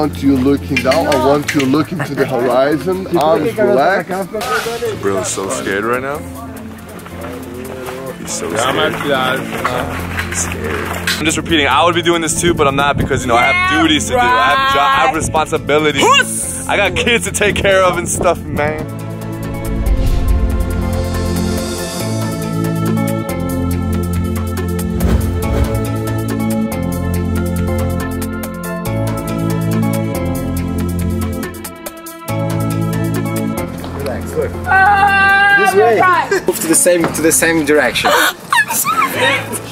want you looking down, I want you looking to the horizon, arms relaxed. Bro is so scared right now. He's so scared. I'm just repeating, I would be doing this too, but I'm not because, you know, I have duties to do. I have responsibilities. I got kids to take care of and stuff, man. This way. Move to the same direction. I'm sorry.